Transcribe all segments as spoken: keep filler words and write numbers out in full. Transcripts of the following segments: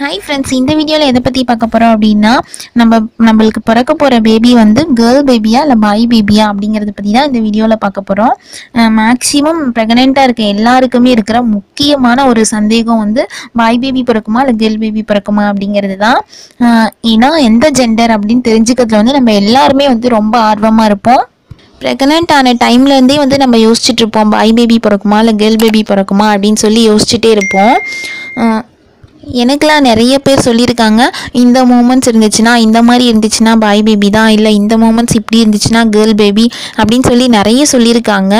Hi friends, இந்த வீடியோல எதை பத்தி பார்க்க போறோம் அப்படினா நம்ம நமக்கு பிறக்க போற பேபி வந்து girl baby-ஆ இல்ல boy baby-ஆ அப்படிங்கறது பத்தி தான் இந்த வீடியோல பார்க்க போறோம். மேக்ஸिमम பிரெக்னன்ட்டா இருக்க எல்லாருக்குமே இருக்கிற முக்கியமான ஒரு சந்தேகம் வந்து boy baby பிறக்குமா இல்ல girl baby பிறக்குமா அப்படிங்கிறது தான். ஏனா எந்த ஜெண்டர் அப்படினு தெரிஞ்சிக்கிறதுல வந்து நம்ம எல்லாருமே வந்து ரொம்ப ஆர்வமா இருப்போம். பிரெக்னன்ட் ஆன டைம்ல இருந்தே வந்து நம்ம யோசிச்சிட்டு இருப்போம் boy baby பிறக்குமா இல்ல girl baby பிறக்குமா அப்படினு சொல்லி யோசிச்சிட்டே இருப்போம். எனக்குலாம் நிறைய பேர் சொல்லியிருக்காங்க, இந்த மூமெண்ட்ஸ் இருந்துச்சுன்னா இந்த மாதிரி இருந்துச்சுன்னா பாய் பேபி தான், இல்லை இந்த மூமெண்ட்ஸ் இப்படி இருந்துச்சுன்னா கேர்ள் பேபி அப்படின்னு சொல்லி நிறைய சொல்லியிருக்காங்க.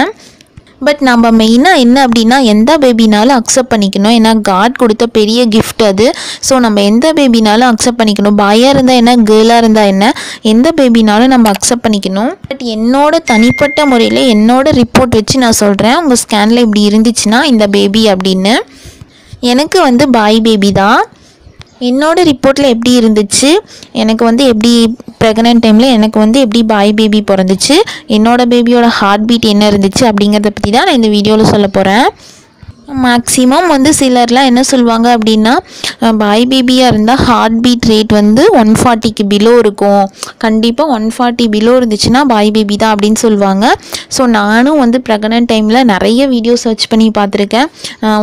பட் நம்ம மெயினாக என்ன அப்படின்னா எந்த பேபினாலும் அக்செப்ட் பண்ணிக்கணும். ஏன்னா காட் கொடுத்த பெரிய கிஃப்ட் அது. ஸோ நம்ம எந்த பேபினாலும் அக்செப்ட் பண்ணிக்கணும். பாயாக இருந்தால் என்ன, கேர்ளாக இருந்தால் என்ன, எந்த பேபினாலும் நம்ம அக்செப்ட் பண்ணிக்கணும். பட் என்னோட தனிப்பட்ட முறையில் என்னோட ரிப்போர்ட் வச்சு நான் சொல்கிறேன், உங்கள் ஸ்கேனில் இப்படி இருந்துச்சுன்னா இந்த பேபி அப்படின்னு. எனக்கு வந்து பாய் பேபி தான். என்னோடய ரிப்போர்ட்டில் எப்படி இருந்துச்சு, எனக்கு வந்து எப்படி ப்ரெக்னென்ட் டைமில் எனக்கு வந்து எப்படி பாய் பேபி பிறந்துச்சு, என்னோடய பேபியோட ஹார்ட் பீட் என்ன இருந்துச்சு அப்படிங்கிறத பற்றி தான் நான் இந்த வீடியோவில் சொல்ல போகிறேன். மேக்ஸிமம் வந்து சிலர்லாம் என்ன சொல்லுவாங்க அப்படின்னா, பாய் பேபியாக இருந்தால் ஹார்ட் பீட் ரேட் வந்து ஒன் ஃபார்ட்டிக்கு பிலோ இருக்கும், கண்டிப்பாக ஒன் ஃபார்ட்டி பிலோ இருந்துச்சுன்னா பாய் பேபி தான் அப்படின்னு சொல்லுவாங்க. ஸோ நானும் வந்து ப்ரெக்னென்ட் டைமில் நிறைய வீடியோ சர்ச் பண்ணி பார்த்துருக்கேன்.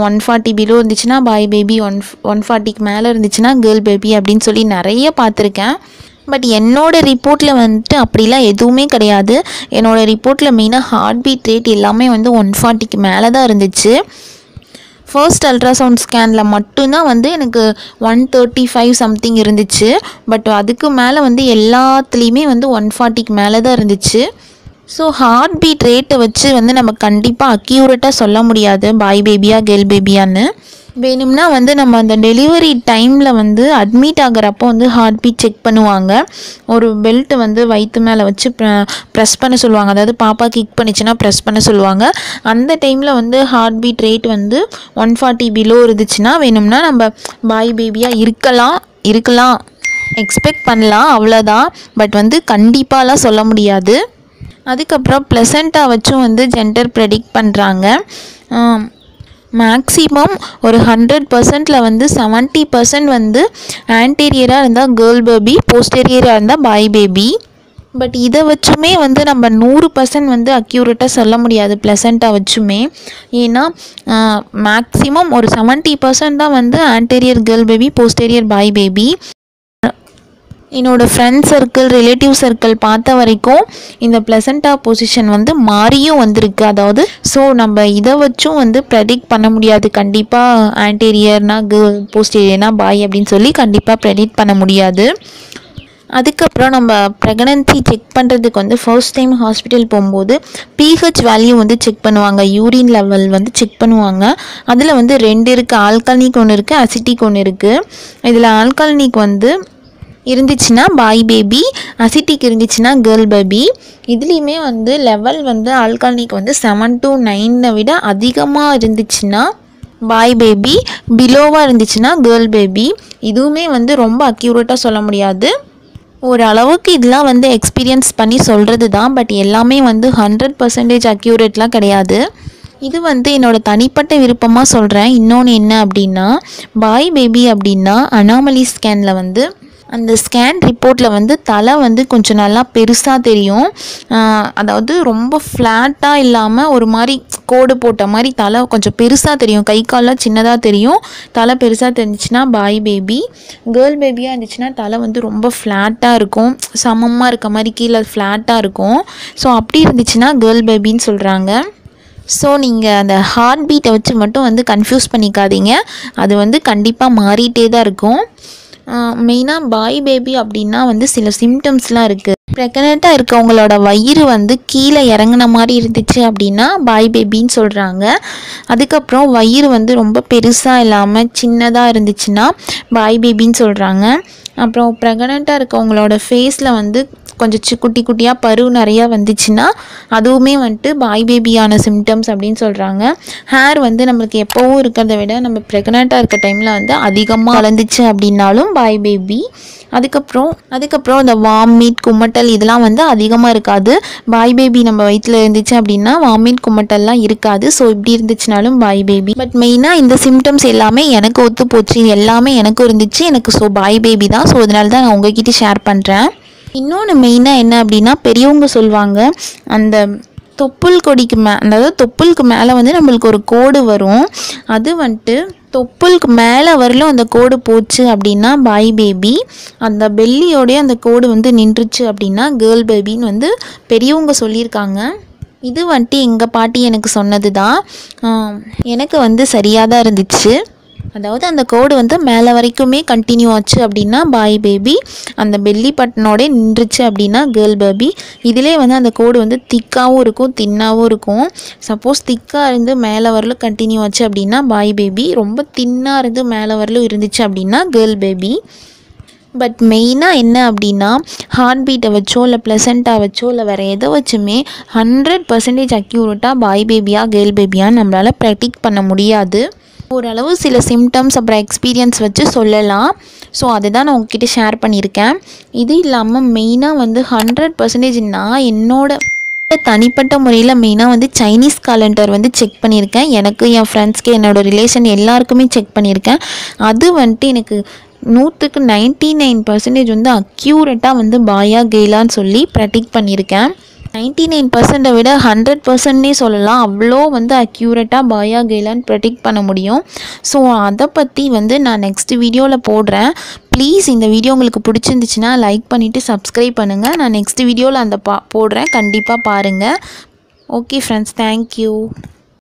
ஒன் ஃபார்ட்டி பிலோ இருந்துச்சுன்னா பாய் பேபி, ஒன் ஒன் ஃபார்ட்டிக்கு மேலே இருந்துச்சுன்னா கேர்ள் பேபி அப்படின்னு சொல்லி நிறைய பார்த்துருக்கேன். பட் என்னோடய ரிப்போர்ட்டில் வந்துட்டு அப்படிலாம் எதுவுமே கிடையாது. என்னோடய ரிப்போர்ட்டில் மெயினாக ஹார்ட் பீட் ரேட் எல்லாமே வந்து ஒன் ஃபார்ட்டிக்கு மேலே தான் இருந்துச்சு. ஃபர்ஸ்ட் அல்ட்ராசவுண்ட் ஸ்கேனில் மட்டும்தான் வந்து எனக்கு ஒன் தேர்ட்டி ஃபைவ் சம்திங் இருந்துச்சு. பட் அதுக்கு மேலே வந்து எல்லாத்துலேயுமே வந்து ஒன் ஃபார்ட்டிக்கு மேலே தான் இருந்துச்சு. ஸோ ஹார்ட் பீட் ரேட்டை வச்சு வந்து நம்ம கண்டிப்பாக அக்யூரேட்டாக சொல்ல முடியாது பாய் பேபியா கேர்ள் பேபியான்னு. வேணும்னா வந்து நம்ம அந்த டெலிவரி டைமில் வந்து அட்மிட் ஆகிறப்போ வந்து ஹார்ட் பீட் செக் பண்ணுவாங்க. ஒரு பெல்ட் வந்து வயிற்று மேலே வச்சு ப்ரெஸ் பண்ண சொல்லுவாங்க, அதாவது பாப்பா கிக் பண்ணிச்சுன்னா ப்ரெஸ் பண்ண சொல்லுவாங்க. அந்த டைமில் வந்து ஹார்ட் பீட் ரேட் வந்து ஒன் ஃபார்ட்டி பிலோ இருந்துச்சுன்னா வேணும்னா நம்ம பாய் பேபியாக இருக்கலாம் இருக்கலாம் எக்ஸ்பெக்ட் பண்ணலாம், அவ்வளோதான். பட் வந்து கண்டிப்பாலாம் சொல்ல முடியாது. அதுக்கப்புறம் ப்ளசண்டா வச்சும் வந்து ஜெண்டர் ப்ரெடிக்ட் பண்ணுறாங்க. மேக்ஸிமம் ஒரு ஹண்ட்ரட் பர்சன்ட்டில் வந்து செவன்ட்டி பர்சன்ட் வந்து ஆன்டீரியராக இருந்தால் கேர்ள் பேபி, போஸ்டீரியராக இருந்தால் பாய் பேபி. பட் இதை வச்சுமே வந்து நம்ம நூறு பர்சன்ட் வந்து அக்யூரேட்டாக சொல்ல முடியாது ப்ளசண்ட்டாக வச்சுமே. ஏன்னா மேக்ஸிமம் ஒரு செவன்ட்டி பர்சன்ட் தான் வந்து anterior girl baby, posterior boy baby. என்னோடய ஃப்ரெண்ட் சர்க்கிள், ரிலேட்டிவ் சர்க்கிள் பார்த்த வரைக்கும் இந்த ப்ளசண்டா பொசிஷன் வந்து மாறியும் வந்திருக்கு. அதாவது ஸோ நம்ம இதை வச்சும் வந்து ப்ரெடிக்ட் பண்ண முடியாது கண்டிப்பாக ஆன்டீரியர்னா கேர்ள், போஸ்டீரியர்னா பாய் அப்படின்னு சொல்லி கண்டிப்பாக ப்ரெடிக்ட் பண்ண முடியாது. அதுக்கப்புறம் நம்ம ப்ரெக்னன்சி செக் பண்ணுறதுக்கு வந்து ஃபர்ஸ்ட் டைம் ஹாஸ்பிட்டல் போகும்போது பிஹெச் வேல்யூ வந்து செக் பண்ணுவாங்க, யூரின் லெவல் வந்து செக் பண்ணுவாங்க. அதில் வந்து ரெண்டு இருக்குது, ஆல்கலினிக் ஒன்று இருக்குது, அசிட்டிக் ஒன்று இருக்குது. இதில் ஆல்கலினிக் வந்து இருந்துச்சுன்னா பாய் பேபி, அசிட்டிக் இருந்துச்சுன்னா கேர்ள் பேபி. இதுலேயுமே வந்து லெவல் வந்து ஆல்கலினிக் வந்து செவன் டு நைனை விட அதிகமாக இருந்துச்சுன்னா பாய் பேபி, பிலோவாக இருந்துச்சுன்னா கேர்ள் பேபி. இதுவுமே வந்து ரொம்ப அக்யூரேட்டாக சொல்ல முடியாது. ஓரளவுக்கு இதெல்லாம் வந்து எக்ஸ்பீரியன்ஸ் பண்ணி சொல்கிறது தான். பட் எல்லாமே வந்து ஹண்ட்ரட் பர்சன்டேஜ் அக்யூரேட்லாம் கிடையாது. இது வந்து என்னோடய தனிப்பட்ட விருப்பமாக சொல்கிறேன். இன்னொன்று என்ன அப்படின்னா, பாய் பேபி அப்படின்னா அனாமலி ஸ்கேனில் வந்து அந்த ஸ்கேன் ரிப்போர்ட்டில் வந்து தலை வந்து கொஞ்சம் நல்லா பெருசாக தெரியும். அதாவது ரொம்ப ஃப்ளாட்டாக இல்லாமல் ஒரு மாதிரி கோடு போட்ட மாதிரி தலை கொஞ்சம் பெருசாக தெரியும், கை காலெலாம் சின்னதாக தெரியும். தலை பெருசாக தெரிஞ்சுன்னா பாய் பேபி, கேர்ள் பேபியாக இருந்துச்சுன்னா தலை வந்து ரொம்ப ஃப்ளாட்டாக இருக்கும், சமமாக இருக்க மாதிரி கீழே ஃப்ளாட்டாக இருக்கும். ஸோ அப்படி இருந்துச்சுன்னா கேர்ள் பேபின்னு சொல்கிறாங்க. ஸோ நீங்கள் அந்த ஹார்ட் பீட்டை வச்சு மட்டும் வந்து கன்ஃபியூஸ் பண்ணிக்காதீங்க, அது வந்து கண்டிப்பாக மாறிட்டே தான் இருக்கும். மெயினாக பாய் பேபி அப்படின்னா வந்து சில சிம்டம்ஸ்லாம் இருக்குது. ப்ரெக்னெண்ட்டாக இருக்கவங்களோட வயிறு வந்து கீழே இறங்கின மாதிரி இருந்துச்சு அப்படின்னா பாய் பேபின்னு சொல்கிறாங்க. அதுக்கப்புறம் வயிறு வந்து ரொம்ப பெருசாக இல்லாமல் சின்னதாக இருந்துச்சுன்னா பாய் பேபின்னு சொல்கிறாங்க. அப்புறம் ப்ரெக்னெண்ட்டாக இருக்கவங்களோட ஃபேஸில் வந்து கொஞ்சம் குட்டி குட்டியாக பரு நிறையா வந்துச்சுன்னா அதுவுமே வந்துட்டு பாய் பேபியான சிம்டம்ஸ் அப்படின்னு சொல்கிறாங்க. ஹேர் வந்து நம்மளுக்கு எப்போவும் இருக்கிறத விட நம்ம ப்ரெக்னெண்ட்டாக இருக்க டைமில் வந்து அதிகமாக வளர்ந்துச்சு அப்படின்னாலும் பாய் பேபி. அதுக்கப்புறம் அதுக்கப்புறம் இந்த வாமிட் குமட்டல் இதெல்லாம் வந்து அதிகமாக இருக்காது. பாய் பேபி நம்ம வயிற்றில் இருந்துச்சு அப்படின்னா வாமிட் குமட்டல்லாம் இருக்காது. ஸோ இப்படி இருந்துச்சுனாலும் பாய் பேபி. பட் மெயினாக இந்த சிம்டம்ஸ் எல்லாமே எனக்கு ஒத்து போச்சு, எல்லாமே எனக்கும் இருந்துச்சு எனக்கு. ஸோ பாய் பேபி தான். ஸோ அதனால தான் நான் உங்ககிட்ட ஷேர் பண்ணுறேன். இன்னொன்று மெயினாக என்ன அப்படின்னா, பெரியவங்க சொல்லுவாங்க அந்த தொப்புள் கொடிக்கு மே அதாவது தொப்புளுக்கு மேலே வந்து நம்மளுக்கு ஒரு கோடு வரும், அது வந்துட்டு தொப்புளுக்கு மேலே வரலும் அந்த கோடு போச்சு அப்படின்னா பாய் பேபி, அந்த பெல்லியோடைய அந்த கோடு வந்து நின்றுச்சு அப்படின்னா கேர்ள் பேபின்னு வந்து பெரியவங்க சொல்லியிருக்காங்க. இது வந்துட்டு எங்கள் பாட்டி எனக்கு சொன்னது தான். எனக்கு வந்து சரியாக தான் இருந்துச்சு. அதாவது அந்த கோடு வந்து மேலே வரைக்குமே கண்டினியூ ஆச்சு அப்படின்னா பாய் பேபி, அந்த பெல்லி பட்டனோட நின்றுச்சு அப்படின்னா கேர்ள் பேபி. இதிலே வந்து அந்த கோடு வந்து திக்காகவும் இருக்கும் தின்னாகவும் இருக்கும். சப்போஸ் திக்காக இருந்து மேலே வரலும் கண்டினியூ ஆச்சு அப்படின்னா பாய் பேபி, ரொம்ப தின்னாக இருந்து மேலே வரலும் இருந்துச்சு அப்படின்னா கேர்ள் பேபி. பட் மெயினாக என்ன அப்படின்னா, ஹார்ட் பீட்டை வச்சோ இல்லை ப்ளசண்ட்டாக வச்சோ இல்லை வேறு எதை வச்சுமே ஹண்ட்ரட் பர்சன்டேஜ் அக்யூரேட்டாக பாய் பேபியா கேர்ள் பேபியான்னு நம்மளால் ப்ரெடிக்ட் பண்ண முடியாது. ஓரளவு சில சிம்டம்ஸ் அப்புறம் எக்ஸ்பீரியன்ஸ் வச்சு சொல்லலாம். ஸோ அதை தான் நான் உங்ககிட்ட ஷேர் பண்ணியிருக்கேன். இது இல்லாமல் மெயினாக வந்து ஹண்ட்ரட் பர்சன்டேஜ் நான் என்னோட தனிப்பட்ட முறையில் மெயினாக வந்து சைனீஸ் காலண்டர் வந்து செக் பண்ணியிருக்கேன். எனக்கு என் ஃப்ரெண்ட்ஸ்க்கு என்னோடய ரிலேஷன் எல்லாருக்குமே செக் பண்ணியிருக்கேன். அது வந்துட்டு எனக்கு நூற்றுக்கு நைன்ட்டி நைன் பர்சன்டேஜ் வந்து அக்யூரேட்டாக வந்து பாயா கேலான்னு சொல்லி ப்ரெடிக்ட் பண்ணியிருக்கேன். நைன்ட்டி நைன் பர்சன்ட்டை விட ஹண்ட்ரட் பர்சன்ட்னே சொல்லலாம். அவ்வளோ வந்து அக்யூரேட்டாக பாயா கேலான்னு ப்ரெடிக்ட் பண்ண முடியும். ஸோ அதை பற்றி வந்து நான் நெக்ஸ்ட் வீடியோவில் போடுறேன். ப்ளீஸ் இந்த வீடியோ உங்களுக்கு பிடிச்சிருந்துச்சுன்னா லைக் பண்ணிவிட்டு சப்ஸ்கிரைப் பண்ணுங்கள். நான் நெக்ஸ்ட் வீடியோவில் அந்த பா போடுறேன், கண்டிப்பாக பாருங்கள். Okay friends, thank you.